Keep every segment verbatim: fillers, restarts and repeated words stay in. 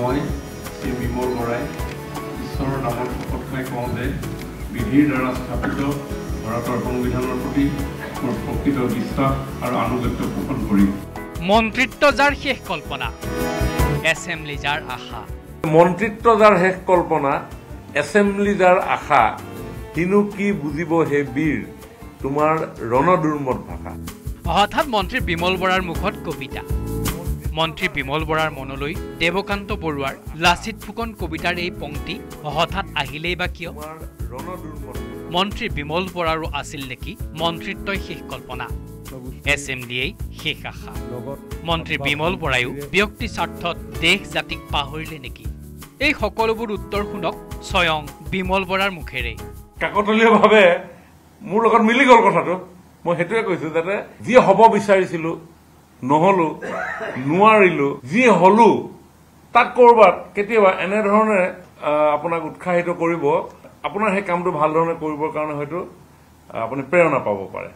মই শ্ৰী বিমল বৰাই ঈশ্বৰৰ নামৰ শপতকৈ কওঁ যে বিধিৰ দ্বাৰা স্থাপিত ভাৰতৰ সংবিধানৰ প্ৰতি মোৰ প্ৰকৃত বিশ্বাস আৰু আনুগত্য পোষণ কৰিম। মন্ত্ৰিত্ব যাৰ শেষ কল্পনা, এছেম্বলি যাৰ আশা। মন্ত্ৰিত্ব যাৰ শেষ কল্পনা, এছেম্বলি যাৰ আশা, হিনু কি বুজিব হে বীৰ তোমাৰ ৰণদুৰ্মত ভাষা। হঠাৎ মন্ত্ৰী বিমল বৰাৰ মুখত কবিতা। মন্ত্ৰী বিমল বৰাৰ মনলৈ দেৱকান্ত বৰুৱাৰ লাচিত ফুকন কবিতাৰ এই পংক্তি হঠাৎ আহিলেই বা কিয়? মন্ত্ৰী বিমল বৰাৰো আছিল নেকি মন্ত্ৰিত্বই শেষ কল্পনা, এছেম্বলিয়েই শেষ আশা? মন্ত্ৰী বিমল বৰায়ো ব্যক্তি স্বাৰ্থত দেশ জাতিক পাহৰিলে নেকি? এই সকলোবোৰ উত্তৰ শুনক স্বয়ং বিমল বৰাৰ মুখেৰে। কাকতলীয়ভাৱে মোৰ লগত মিলি গ'ল কথাটো। মই সেইটোৱে কৈছোঁ, যাতে যি হ'ব বিচাৰিছিলোঁ নহ'লো, নোৱাৰিলোঁ, যি হ'লো তাক ক'ৰবাত কেতিয়াবা এনেধৰণে আপোনাক উৎসাহিত কৰিব, আপোনাৰ সেই কামটো ভালধৰণে কৰিবৰ কাৰণে হয়তো আপুনি প্ৰেৰণা পাব পাৰে।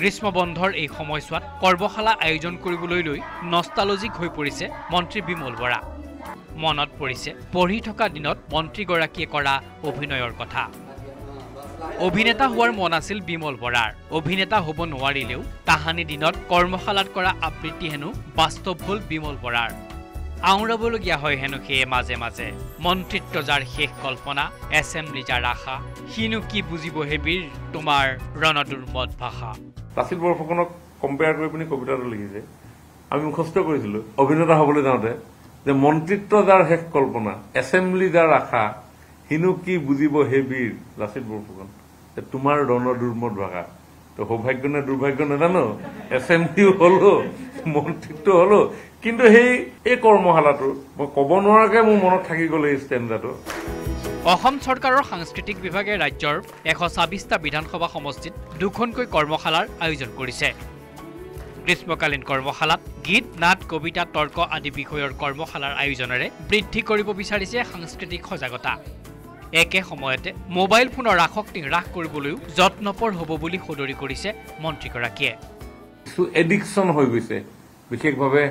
গ্ৰীষ্ম বন্ধৰ এই সময়ছোৱাত কৰ্মশালা আয়োজন কৰিবলৈ লৈ নষ্টালজিক হৈ পৰিছে মন্ত্ৰী বিমল বৰা। মনত পৰিছে পঢ়ি থকা দিনত মন্ত্ৰীগৰাকীয়ে কৰা অভিনয়ৰ কথা। অভিনেতা হোৱাৰ মন আছিল বিমল বৰাৰ। অভিনেতা হ'ব নোৱাৰিলেও তাহানি দিনত কৰ্মশালাত কৰা আবৃত্তি হেনো বাস্তৱ হ'ল বিমল বৰাৰ। আওৰাবলগীয়া হয় হেনো সেয়ে মাজে মাজে মন্ত্ৰিত্ব যাৰ শেষ কল্পনা, এছেম্বলি যাৰ আশা, হিনু কি বুজিব হে বীৰ তোমাৰ ৰণদুৰ্মত ভাষা। লাচিত বৰফুকনক কম্পেয়াৰ কৰি পিনি কবিতাটো লিখিছে। আমি মুখস্থ কৰিছিলোঁ অভিনেতা হ'বলৈ যাওঁতে যে মন্ত্ৰিত্ব যাৰ শেষ কল্পনা, এছেম্বলি যাৰ আশা, হিনু কি বুজিব হে বীৰ লাচিত বৰফুকন তোমাৰ ৰণদুৰ্মত ভাষা। তো সৌভাগ্য নে দুৰ্ভাগ্য নাজানো, এছেম্বলি হলো, মন্ত্ৰিত্ব হলো, কিন্তু সেই এই কৰ্মশালাটো মই ক'ব নোৱাৰাকৈ মোৰ মনত থাকি গ'ল এই ষ্টেণ্ডাটো। অসম চৰকাৰৰ সাংস্কৃতিক বিভাগে ৰাজ্যৰ এশ ছাব্বিছটা বিধানসভা সমষ্টিত দুখনকৈ কৰ্মশালাৰ আয়োজন কৰিছে। গ্ৰীষ্মকালীন কৰ্মশালাত গীত, নাট, কবিতা, তৰ্ক আদি বিষয়ৰ কৰ্মশালাৰ আয়োজনেৰে বৃদ্ধি কৰিব বিচাৰিছে সাংস্কৃতিক সজাগতা। একে সময়তে মোবাইল ফোনৰ আসক্তি হ্ৰাস কৰিবলৈও যত্নপৰ হ'ব বুলি সদৰি কৰিছে মন্ত্ৰীগৰাকীয়ে। কিছু এডিকশ্যন হৈ গৈছে, বিশেষভাৱে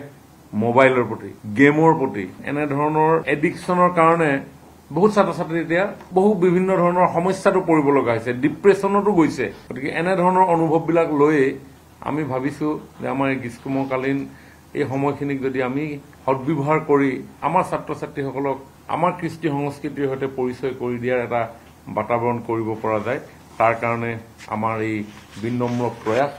মোবাইলৰ প্ৰতি, গেমৰ প্ৰতি। এনেধৰণৰ এডিকশ্যনৰ কাৰণে বহুত ছাত্ৰ ছাত্ৰী এতিয়া বহু বিভিন্ন ধৰণৰ সমস্যাটো পৰিব লগা হৈছে, ডিপ্ৰেশ্যনতো গৈছে। গতিকে এনেধৰণৰ অনুভৱবিলাক লৈয়ে আমি ভাবিছোঁ যে আমাৰ এই গ্ৰীষ্মকালীন এই সময়খিনিক যদি আমি সদ্ব্যৱহাৰ কৰি আমাৰ ছাত্ৰ ছাত্ৰীসকলক আমাৰ কৃষ্টি সংস্কৃতিৰ সৈতে পৰিচয় কৰি দিয়াৰ এটা বাতাবৰণ কৰিব পৰা যায়, তাৰ কাৰণে আমাৰ এই বিনম্ৰ প্ৰয়াস।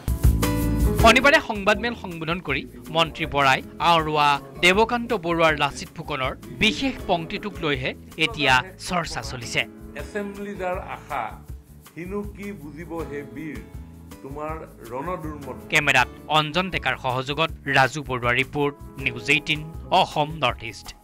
শনিবাৰে সংবাদমেল সম্বোধন কৰি মন্ত্ৰী বৰাই আওৰোৱা দেৱকান্ত বৰুৱাৰ লাচিত ফুকনৰ বিশেষ পংক্তিটোক লৈহে এতিয়া চৰ্চা চলিছে। এছেম্বলি যাৰ আশা, হিনু কি বুজিব হে বীৰ তোমাৰ ৰণদুৰ্মত। কেমেৰাত অঞ্জন ডেকাৰ সহযোগত Raju Baruah report, news eighteen, Assam north east.